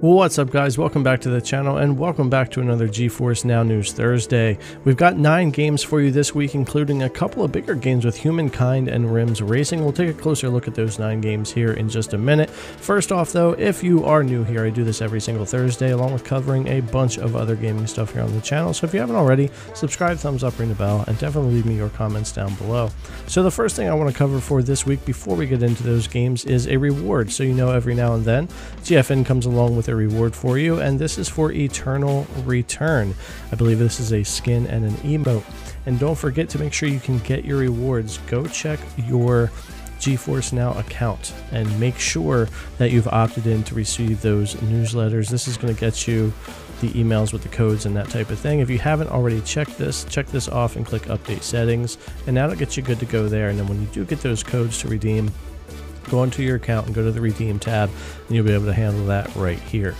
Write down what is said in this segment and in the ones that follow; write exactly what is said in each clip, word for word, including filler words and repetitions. What's up, guys? Welcome back to the channel and welcome back to another GeForce Now News Thursday. We've got nine games for you this week, including a couple of bigger games with Humankind and Rims Racing. We'll take a closer look at those nine games here in just a minute. First off though, if you are new here, I do this every single Thursday along with covering a bunch of other gaming stuff here on the channel. So if you haven't already, subscribe, thumbs up, ring the bell, and definitely leave me your comments down below. So the first thing I want to cover for this week before we get into those games is a reward. So you know, every now and then G F N comes along with a reward for you, and this is for Eternal Return. I believe this is a skin and an emote. And don't forget to make sure you can get your rewards. Go check your GeForce Now account and make sure that you've opted in to receive those newsletters. This is going to get you the emails with the codes and that type of thing. If you haven't already checked this, check this off and click update settings, and that'll get you good to go there. And then when you do get those codes to redeem, go onto your account and go to the redeem tab, and you'll be able to handle that right here.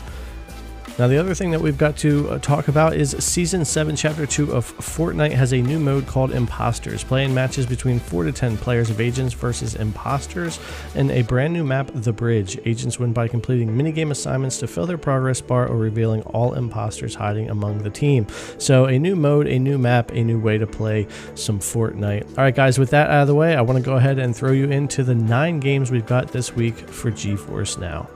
Now, the other thing that we've got to uh, talk about is Season seven Chapter two of Fortnite has a new mode called Imposters. Play in matches between four to ten players of Agents versus Imposters in a brand new map, The Bridge. Agents win by completing minigame assignments to fill their progress bar or revealing all Imposters hiding among the team. So a new mode, a new map, a new way to play some Fortnite. All right, guys, with that out of the way, I want to go ahead and throw you into the nine games we've got this week for GeForce Now.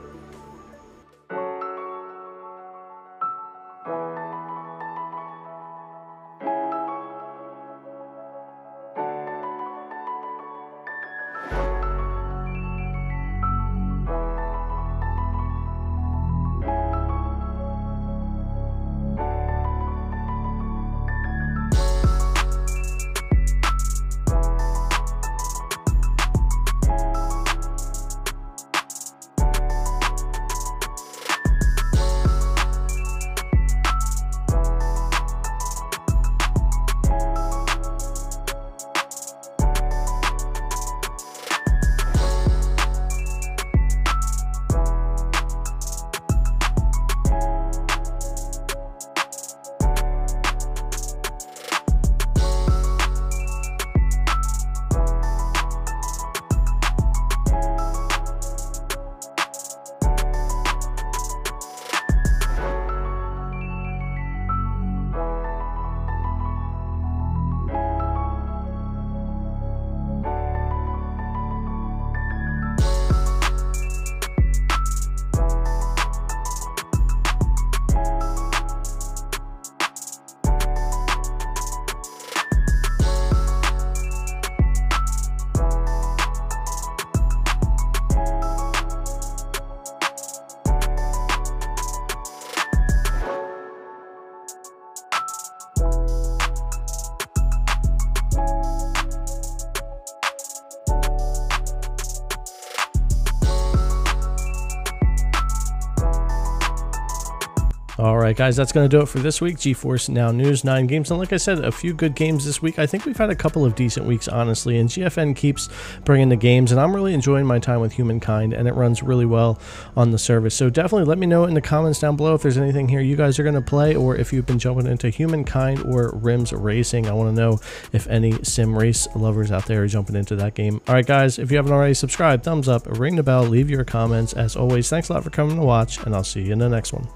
All right, guys, that's going to do it for this week. GeForce Now News, nine games. And like I said, a few good games this week. I think we've had a couple of decent weeks, honestly, and G F N keeps bringing the games, and I'm really enjoying my time with Humankind, and it runs really well on the service. So definitely let me know in the comments down below if there's anything here you guys are going to play, or if you've been jumping into Humankind or Rims Racing. I want to know if any sim race lovers out there are jumping into that game. All right, guys, if you haven't already, subscribe, thumbs up, ring the bell, leave your comments. As always, thanks a lot for coming to watch, and I'll see you in the next one.